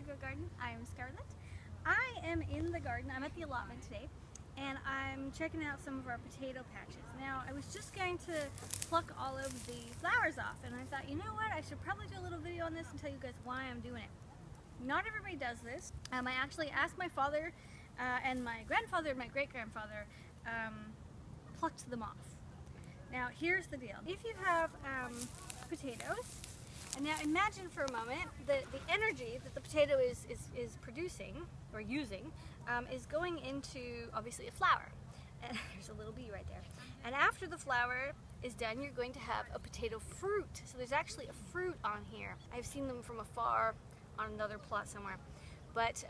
to Grow a Garden. I'm Scarlett. I am in the garden. I'm at the allotment today, and I'm checking out some of our potato patches. Now, I was just going to pluck all of the flowers off, and I thought, you know what, I should probably do a little video on this and tell you guys why I'm doing it. Not everybody does this. I actually asked my father and my grandfather and my great-grandfather plucked them off. Now, here's the deal. If you have potatoes, and now imagine for a moment that the energy that the potato is producing or using is going into obviously a flower. And there's a little bee right there. And after the flower is done, you're going to have a potato fruit. So there's actually a fruit on here. I've seen them from afar on another plot somewhere, but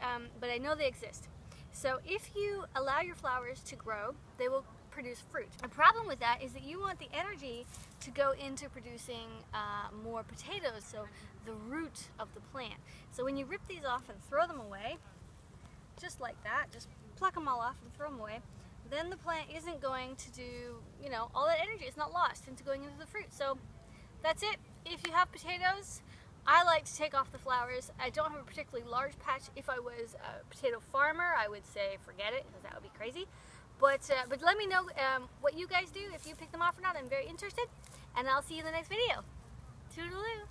I know they exist. So if you allow your flowers to grow, they will produce fruit. The problem with that is that you want the energy to go into producing more potatoes, so the root of the plant. So when you rip these off and throw them away, just like that, just pluck them all off and throw them away, then the plant isn't going to do, you know, all that energy is not lost into going into the fruit. So that's it. If you have potatoes, I like to take off the flowers. I don't have a particularly large patch. If I was a potato farmer, I would say forget it, because that would be crazy. But let me know what you guys do, if you pick them off or not. I'm very interested, and I'll see you in the next video. Toodaloo!